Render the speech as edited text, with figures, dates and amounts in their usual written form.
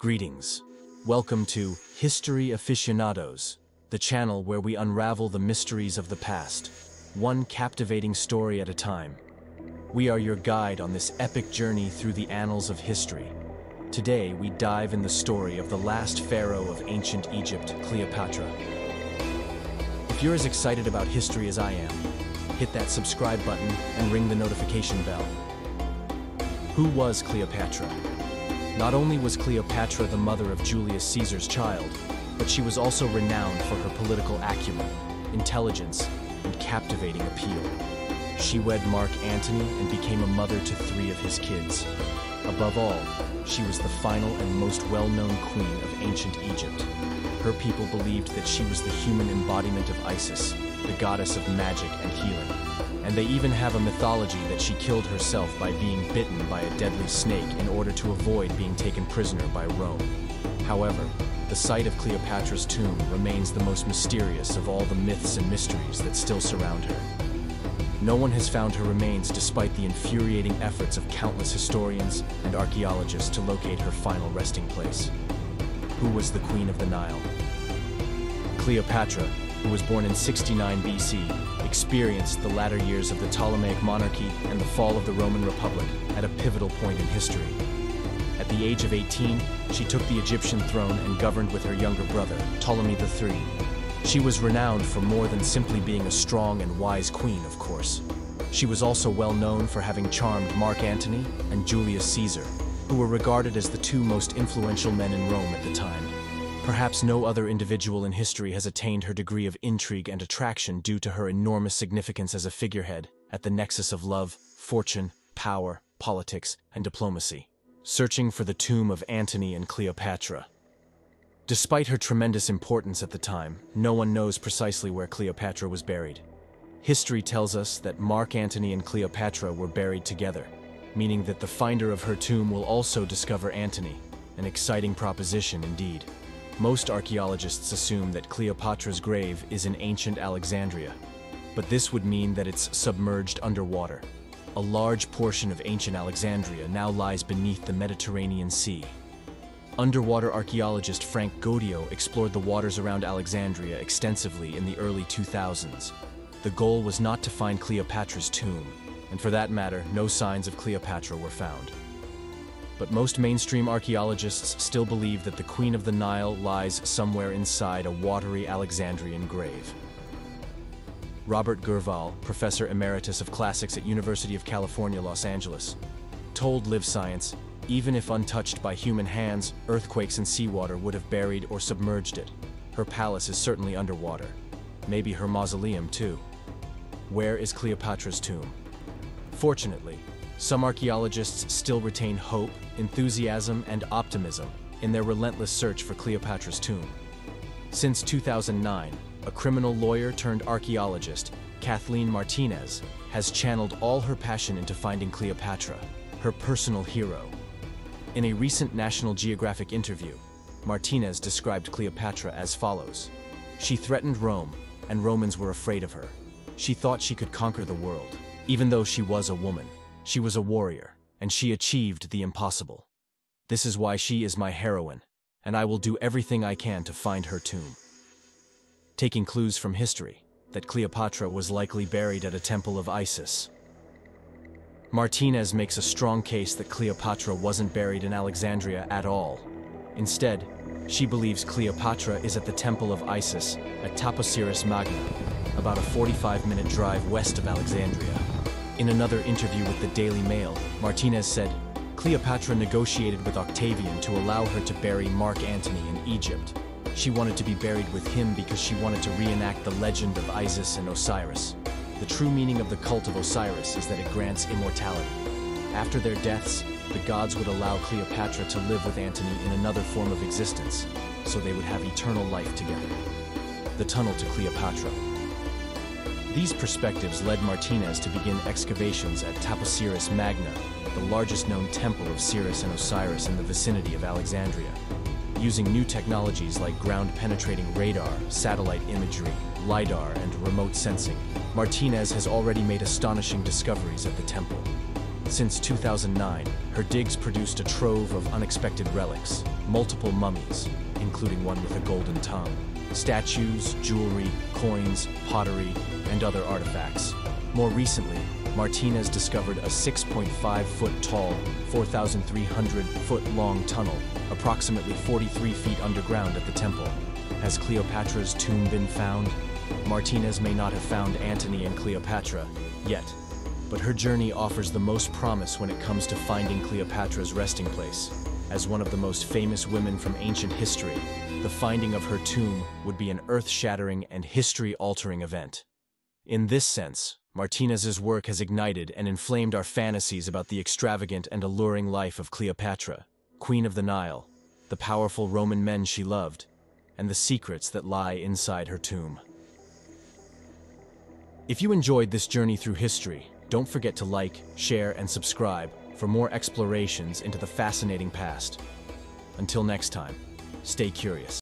Greetings. Welcome to History Aficionados, the channel where we unravel the mysteries of the past, one captivating story at a time. We are your guide on this epic journey through the annals of history. Today we dive in the story of the last pharaoh of ancient Egypt, Cleopatra. If you're as excited about history as I am, hit that subscribe button and ring the notification bell. Who was Cleopatra? Not only was Cleopatra the mother of Julius Caesar's child, but she was also renowned for her political acumen, intelligence, and captivating appeal. She wed Mark Antony and became a mother to three of his kids. Above all, she was the final and most well-known queen of ancient Egypt. Her people believed that she was the human embodiment of Isis, the goddess of magic and healing. And they even have a mythology that she killed herself by being bitten by a deadly snake in order to avoid being taken prisoner by Rome. However, the site of Cleopatra's tomb remains the most mysterious of all the myths and mysteries that still surround her. No one has found her remains despite the infuriating efforts of countless historians and archaeologists to locate her final resting place. Who was the Queen of the Nile? Cleopatra, who was born in 69 BC, experienced the latter years of the Ptolemaic monarchy and the fall of the Roman Republic at a pivotal point in history. At the age of 18, she took the Egyptian throne and governed with her younger brother, Ptolemy III. She was renowned for more than simply being a strong and wise queen, of course. She was also well known for having charmed Mark Antony and Julius Caesar, who were regarded as the two most influential men in Rome at the time. Perhaps no other individual in history has attained her degree of intrigue and attraction due to her enormous significance as a figurehead at the nexus of love, fortune, power, politics, and diplomacy. Searching for the tomb of Antony and Cleopatra. Despite her tremendous importance at the time, no one knows precisely where Cleopatra was buried. History tells us that Mark Antony and Cleopatra were buried together, meaning that the finder of her tomb will also discover Antony, an exciting proposition indeed. Most archaeologists assume that Cleopatra's grave is in ancient Alexandria, but this would mean that it's submerged underwater. A large portion of ancient Alexandria now lies beneath the Mediterranean Sea. Underwater archaeologist Frank Goddio explored the waters around Alexandria extensively in the early 2000s. The goal was not to find Cleopatra's tomb, and for that matter, no signs of Cleopatra were found. But most mainstream archaeologists still believe that the Queen of the Nile lies somewhere inside a watery Alexandrian grave. Robert Gurval, Professor Emeritus of Classics at University of California, Los Angeles, told Live Science, even if untouched by human hands, earthquakes and seawater would have buried or submerged it. Her palace is certainly underwater. Maybe her mausoleum, too. Where is Cleopatra's tomb? Fortunately, some archaeologists still retain hope, enthusiasm, and optimism in their relentless search for Cleopatra's tomb. Since 2009, a criminal lawyer turned archaeologist, Kathleen Martinez, has channeled all her passion into finding Cleopatra, her personal hero. In a recent National Geographic interview, Martinez described Cleopatra as follows. She threatened Rome, and Romans were afraid of her. She thought she could conquer the world, even though she was a woman. She was a warrior, and she achieved the impossible. This is why she is my heroine, and I will do everything I can to find her tomb. Taking clues from history, that Cleopatra was likely buried at a temple of Isis. Martinez makes a strong case that Cleopatra wasn't buried in Alexandria at all. Instead, she believes Cleopatra is at the temple of Isis at Taposiris Magna, about a 45-minute drive west of Alexandria. In another interview with the Daily Mail, Martinez said, Cleopatra negotiated with Octavian to allow her to bury Mark Antony in Egypt. She wanted to be buried with him because she wanted to reenact the legend of Isis and Osiris. The true meaning of the cult of Osiris is that it grants immortality. After their deaths, the gods would allow Cleopatra to live with Antony in another form of existence, so they would have eternal life together. The tunnel to Cleopatra. These perspectives led Martinez to begin excavations at Taposiris Magna, the largest known temple of Cirrus and Osiris in the vicinity of Alexandria. Using new technologies like ground-penetrating radar, satellite imagery, LiDAR, and remote sensing, Martinez has already made astonishing discoveries at the temple. Since 2009, her digs produced a trove of unexpected relics, multiple mummies, including one with a golden tongue, statues, jewelry, coins, pottery, and other artifacts. More recently, Martinez discovered a 6.5-foot-tall, 4,300-foot-long tunnel, approximately 43 feet underground at the temple. Has Cleopatra's tomb been found? Martinez may not have found Antony and Cleopatra yet, but her journey offers the most promise when it comes to finding Cleopatra's resting place. As one of the most famous women from ancient history, the finding of her tomb would be an earth-shattering and history-altering event. In this sense, Martinez's work has ignited and inflamed our fantasies about the extravagant and alluring life of Cleopatra, Queen of the Nile, the powerful Roman men she loved, and the secrets that lie inside her tomb. If you enjoyed this journey through history, don't forget to like, share, and subscribe for more explorations into the fascinating past. Until next time, stay curious.